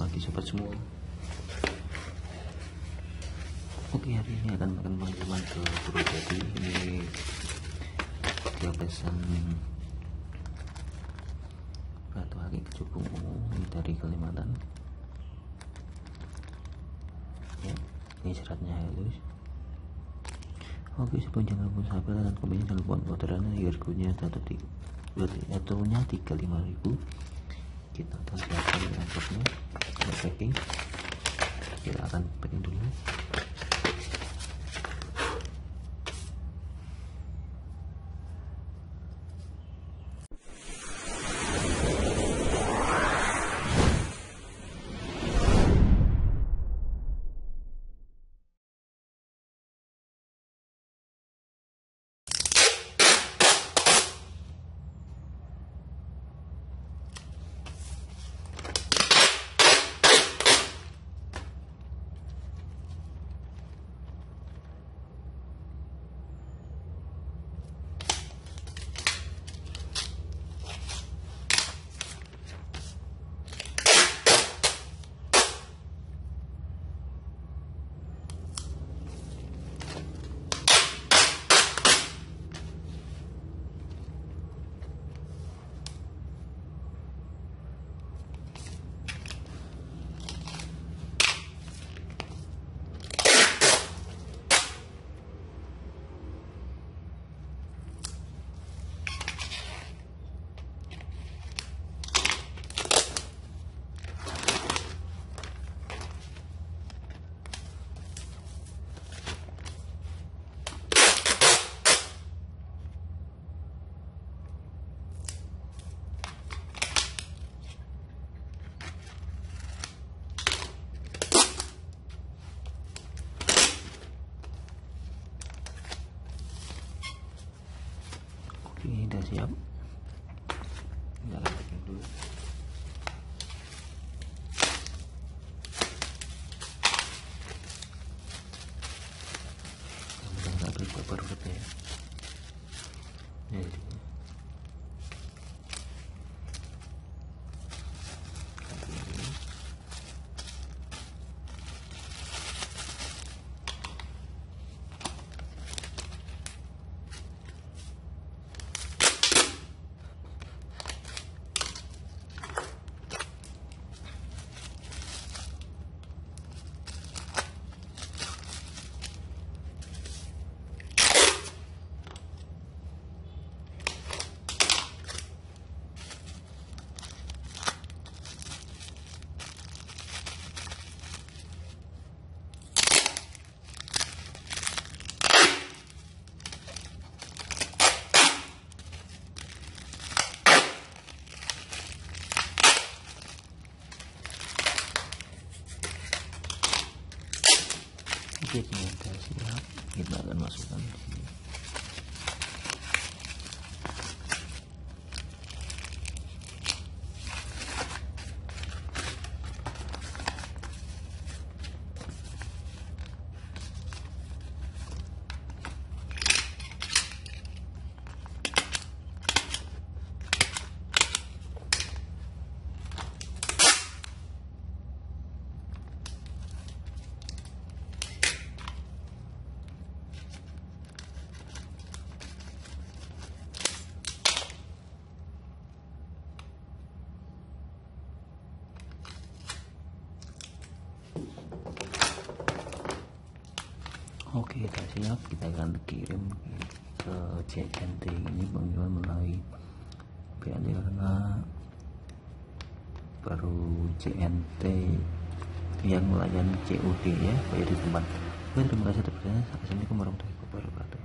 pagi sobat semua. Oke, hari ini akan makan teman-teman ke Purwodadi. Ini dia pesan batu haki Kecubung Ungu, ini dari Kalimantan ya, ini seratnya halus. Oke, sebelum jangan lupa subscribe dan komen, jangan lupa orderannya, harganya satunya 35.000. Kita akan siapkan angkotnya, packing. Kita akan packing dulu. Ini udah siap, kita akan packing dulu. Kita nggak berubah berubah ya. Jadi siap, kita akan masukkan ke sini. Oke, kita siap, kita akan kirim ke CNT. Ini pengiriman melalui PNT karena baru CNT yang melayani COD ya, bayar di tempat. Terima kasih teman-teman. Assalamualaikum warahmatullahi wabarakatuh.